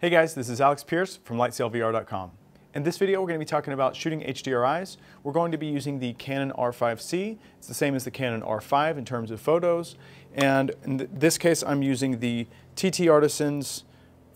Hey guys, this is Alex Pearce from LightsailVR.com. In this video, we're going to be talking about shooting HDRIs. We're going to be using the Canon R5C. It's the same as the Canon R5 in terms of photos. And in this case, I'm using the TT Artisans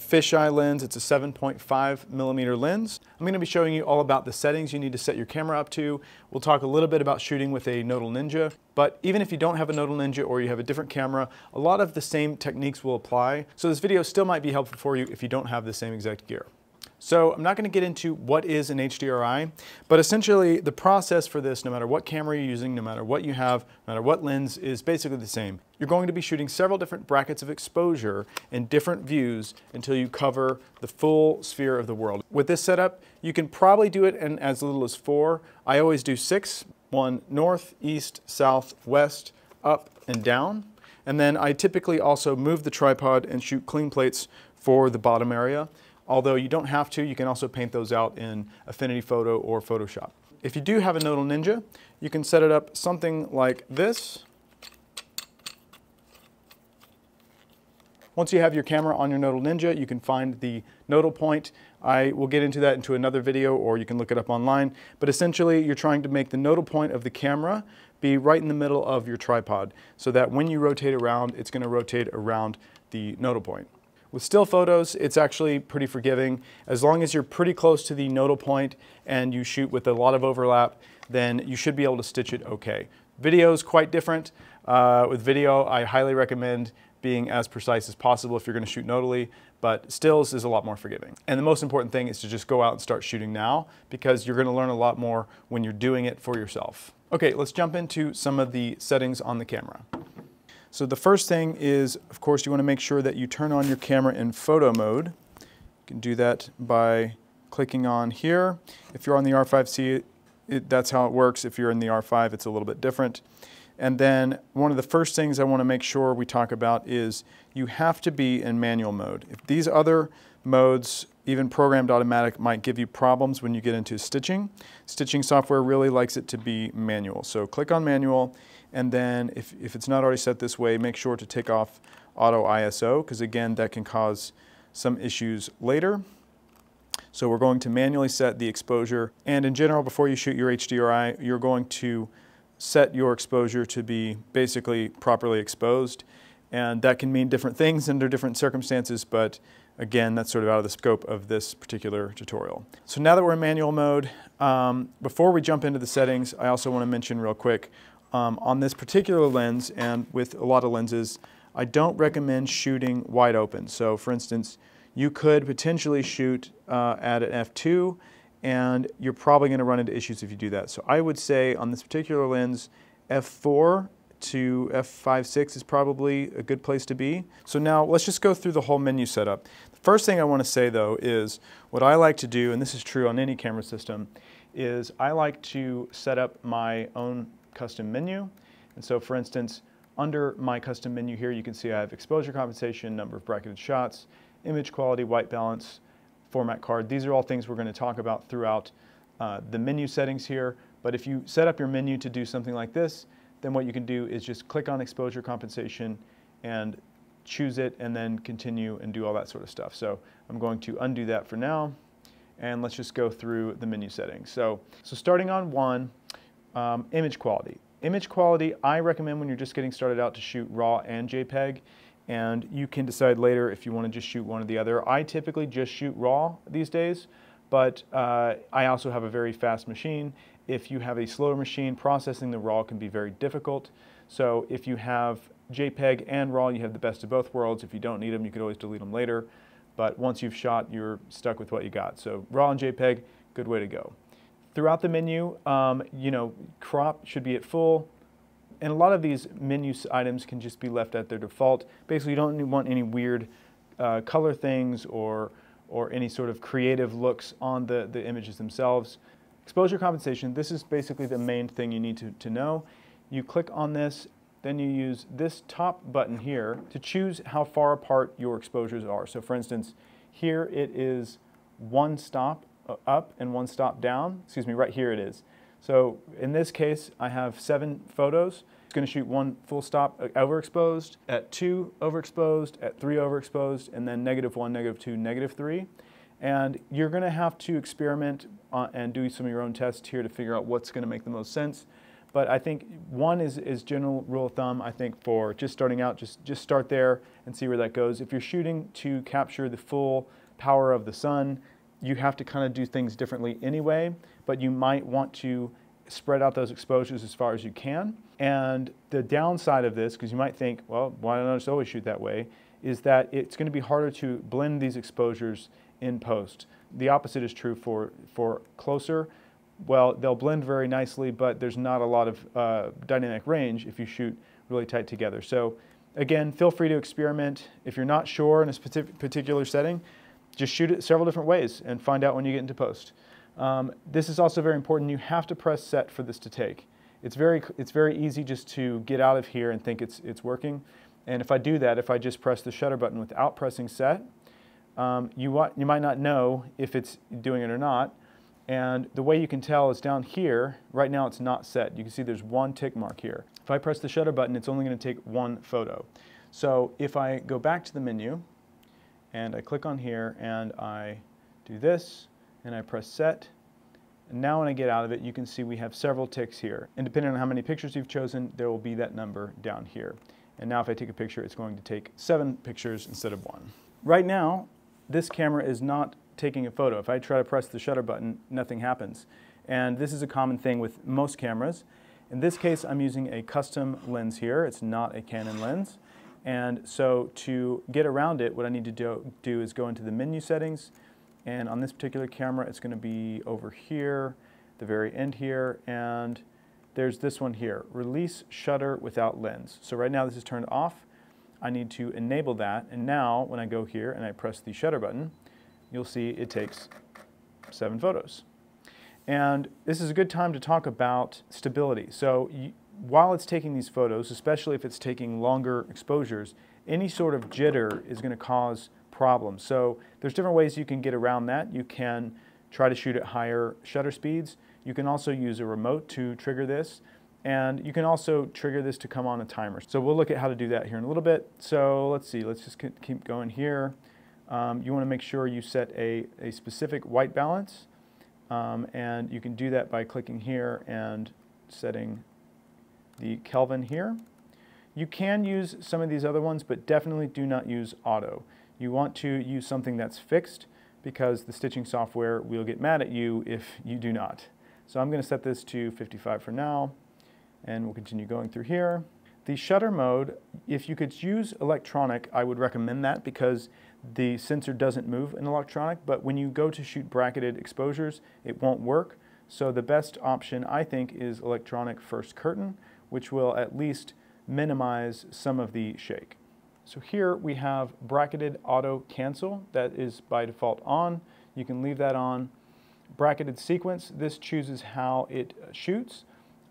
fisheye lens. It's a 7.5mm lens. I'm going to be showing you all about the settings you need to set your camera up to. We'll talk a little bit about shooting with a Nodal Ninja, but even if you don't have a Nodal Ninja or you have a different camera, a lot of the same techniques will apply. So this video still might be helpful for you if you don't have the same exact gear. So I'm not going to get into what is an HDRI, but essentially the process for this, no matter what camera you're using, no matter what you have, no matter what lens, is basically the same. You're going to be shooting several different brackets of exposure and different views until you cover the full sphere of the world. With this setup, you can probably do it in as little as 4. I always do 6, 1 north, east, south, west, up and down. And then I typically also move the tripod and shoot clean plates for the bottom area. Although you don't have to, you can also paint those out in Affinity Photo or Photoshop. If you do have a Nodal Ninja, you can set it up something like this. Once you have your camera on your Nodal Ninja, you can find the nodal point. I will get into that into another video, or you can look it up online. But essentially, you're trying to make the nodal point of the camera be right in the middle of your tripod, so that when you rotate around, it's going to rotate around the nodal point. With still photos, it's actually pretty forgiving. As long as you're pretty close to the nodal point and you shoot with a lot of overlap, then you should be able to stitch it okay. Video is quite different. With video, I highly recommend being as precise as possible if you're going to shoot nodally, but stills is a lot more forgiving. And the most important thing is to just go out and start shooting now, because you're going to learn a lot more when you're doing it for yourself. Okay, let's jump into some of the settings on the camera. So the first thing is, of course, you want to make sure that you turn on your camera in photo mode. You can do that by clicking on here. If you're on the R5C, that's how it works. If you're in the R5, it's a little bit different. And then one of the first things I want to make sure we talk about is you have to be in manual mode. If these other modes, even programmed automatic, might give you problems when you get into stitching. Stitching software really likes it to be manual. So click on manual, and then if it's not already set this way, make sure to take off auto ISO, because again, that can cause some issues later. So we're going to manually set the exposure. And in general, before you shoot your HDRI, you're going to set your exposure to be basically properly exposed. And that can mean different things under different circumstances, but again, that's sort of out of the scope of this particular tutorial. So now that we're in manual mode, before we jump into the settings, I also want to mention real quick, on this particular lens, and with a lot of lenses, I don't recommend shooting wide open. So for instance, you could potentially shoot at an f2, and you're probably going to run into issues if you do that. So I would say on this particular lens, f4 to f5.6 is probably a good place to be. So now let's just go through the whole menu setup. The first thing I want to say though is what I like to do, and this is true on any camera system, is I like to set up my own custom menu. And so for instance, under my custom menu here, you can see I have exposure compensation, number of bracketed shots, image quality, white balance, format card. These are all things we're going to talk about throughout the menu settings here. But if you set up your menu to do something like this, then what you can do is just click on exposure compensation and choose it, and then continue and do all that sort of stuff. So I'm going to undo that for now, and let's just go through the menu settings. So starting on 1, image quality. Image quality, I recommend when you're just getting started out to shoot RAW and JPEG, and you can decide later if you want to just shoot one or the other. I typically just shoot RAW these days, but I also have a very fast machine. If you have a slower machine, processing the RAW can be very difficult. So if you have JPEG and RAW, you have the best of both worlds. If you don't need them, you could always delete them later. But once you've shot, you're stuck with what you got. So RAW and JPEG, good way to go. Throughout the menu, you know, crop should be at full. And a lot of these menu items can just be left at their default. Basically, you don't want any weird color things or any sort of creative looks on the images themselves. Exposure compensation, this is basically the main thing you need to know. You click on this, then you use this top button here to choose how far apart your exposures are. So for instance, here it is one stop up and one stop down. Excuse me, right here it is. So in this case, I have 7 photos. It's going to shoot one full stop overexposed, at two overexposed, at three overexposed, and then -1, -2, -3. And you're going to have to experiment and do some of your own tests here to figure out what's going to make the most sense. But I think one is general rule of thumb. I think for just starting out, just start there and see where that goes. If you're shooting to capture the full power of the sun, you have to kind of do things differently anyway, but you might want to spread out those exposures as far as you can. And the downside of this, because you might think, well, why don't I just always shoot that way, is that it's going to be harder to blend these exposures in post. The opposite is true for closer. Well, they'll blend very nicely, but there's not a lot of dynamic range if you shoot really tight together. So again, feel free to experiment. If you're not sure in a particular setting, just shoot it several different ways and find out when you get into post. This is also very important. You have to press set for this to take. It's very easy just to get out of here and think it's working. And if I do that, if I just press the shutter button without pressing set, you might not know if it's doing it or not. And the way you can tell is down here. Right now it's not set. You can see there's one tick mark here. If I press the shutter button, it's only going to take one photo. So if I go back to the menu and I click on here and I do this and I press set, and now when I get out of it, you can see we have several ticks here. And depending on how many pictures you've chosen, there will be that number down here. And now if I take a picture, it's going to take 7 pictures instead of 1. Right now, this camera is not taking a photo. If I try to press the shutter button, nothing happens. And this is a common thing with most cameras. In this case, I'm using a custom lens here. It's not a Canon lens. And so to get around it, what I need to do is go into the menu settings. And on this particular camera, it's going to be over here, the very end here. And there's this one here, release shutter without lens. So right now this is turned off. I need to enable that. And now when I go here and I press the shutter button, you'll see it takes 7 photos. And this is a good time to talk about stability. So while it's taking these photos, especially if it's taking longer exposures, any sort of jitter is going to cause problems. So there's different ways you can get around that. You can try to shoot at higher shutter speeds. You can also use a remote to trigger this. And you can also trigger this to come on a timer. So we'll look at how to do that here in a little bit. So let's see, let's just keep going here. You want to make sure you set a specific white balance, and you can do that by clicking here and setting the Kelvin here. You can use some of these other ones, but definitely do not use auto. You want to use something that's fixed, because the stitching software will get mad at you if you do not. So I'm going to set this to 55 for now, and we'll continue going through here. The shutter mode, if you could use electronic, I would recommend that, because the sensor doesn't move in electronic, but when you go to shoot bracketed exposures, it won't work. So the best option, I think, is electronic first curtain, which will at least minimize some of the shake. So here we have bracketed auto cancel. That is by default on. You can leave that on. Bracketed sequence, this chooses how it shoots.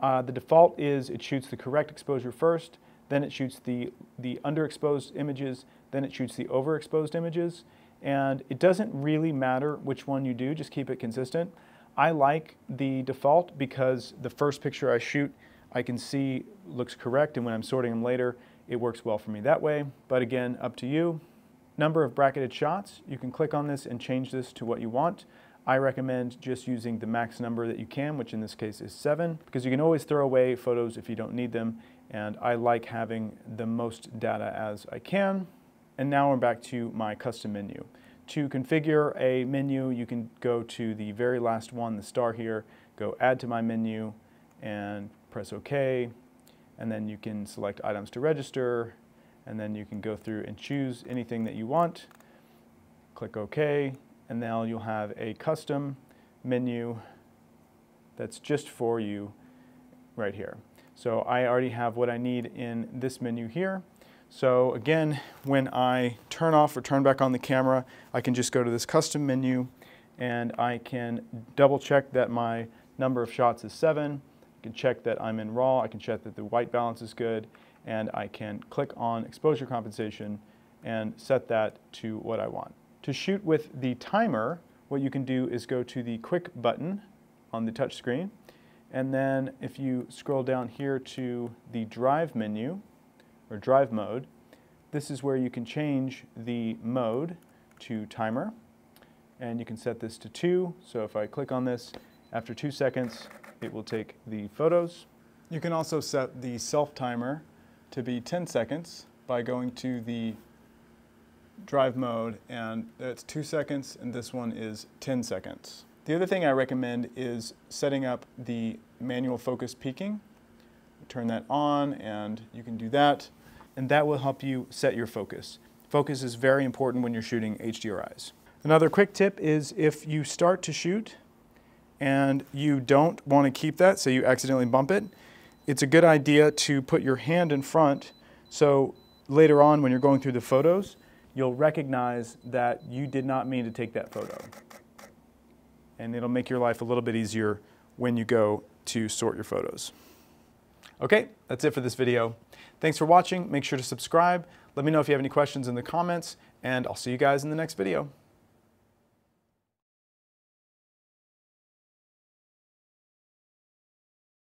The default is it shoots the correct exposure first, then it shoots the underexposed images, then it shoots the overexposed images, and it doesn't really matter which one you do, just keep it consistent. I like the default because the first picture I shoot, I can see looks correct, and when I'm sorting them later, it works well for me that way, but again, up to you. Number of bracketed shots, you can click on this and change this to what you want. I recommend just using the max number that you can, which in this case is 7, because you can always throw away photos if you don't need them, and I like having the most data as I can. And now we're back to my custom menu. To configure a menu, you can go to the very last one, the star here, go add to my menu, and press OK, and then you can select items to register, and then you can go through and choose anything that you want, click OK, and now you'll have a custom menu that's just for you right here. So I already have what I need in this menu here. So again, when I turn off or turn back on the camera, I can just go to this custom menu and I can double check that my number of shots is 7. I can check that I'm in RAW. I can check that the white balance is good, and I can click on exposure compensation and set that to what I want. To shoot with the timer, what you can do is go to the quick button on the touch screen And then if you scroll down here to the drive menu, or drive mode, this is where you can change the mode to timer. And you can set this to 2. So if I click on this, after 2 seconds, it will take the photos. You can also set the self-timer to be 10 seconds by going to the drive mode, and that's 2 seconds, and this one is 10 seconds. The other thing I recommend is setting up the manual focus peaking. Turn that on, and you can do that, and that will help you set your focus. Focus is very important when you're shooting HDRIs. Another quick tip is if you start to shoot and you don't want to keep that, so you accidentally bump it, it's a good idea to put your hand in front so later on when you're going through the photos, you'll recognize that you did not mean to take that photo. And it'll make your life a little bit easier when you go to sort your photos. Okay, that's it for this video. Thanks for watching. Make sure to subscribe. Let me know if you have any questions in the comments, and I'll see you guys in the next video.